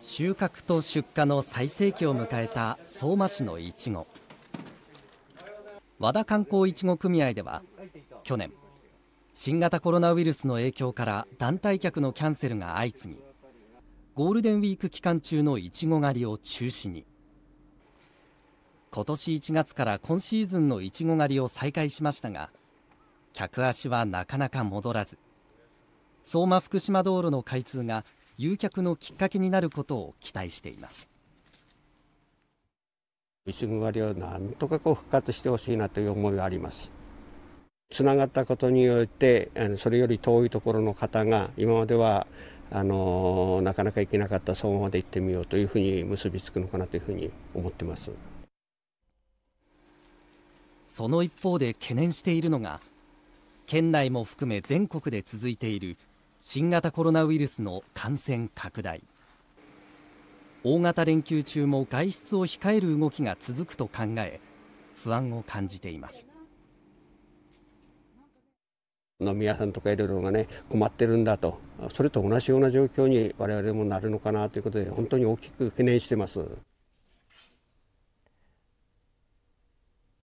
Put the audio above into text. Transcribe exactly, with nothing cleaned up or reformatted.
収穫と出荷の最盛期を迎えた相馬市のいちご。和田観光いちご組合では去年、新型コロナウイルスの影響から団体客のキャンセルが相次ぎ、ゴールデンウィーク期間中のいちご狩りを中止に。今年いちがつから今シーズンのいちご狩りを再開しましたが、客足はなかなか戻らず、相馬福島道路の開通が誘客のきっかけになることを期待しています。いちご狩りをなんとかこう復活してほしいなという思いはあります。つながったことによって、それより遠いところの方が今まではあのなかなか行けなかった相馬まで行ってみようというふうに結びつくのかなというふうに思ってます。その一方で懸念しているのが、県内も含め全国で続いている新型コロナウイルスの感染拡大。大型連休中も外出を控える動きが続くと考え、不安を感じています。飲み屋さんとかいろいろがね、困ってるんだと、それと同じような状況に我々もなるのかなということで、本当に大きく懸念してます。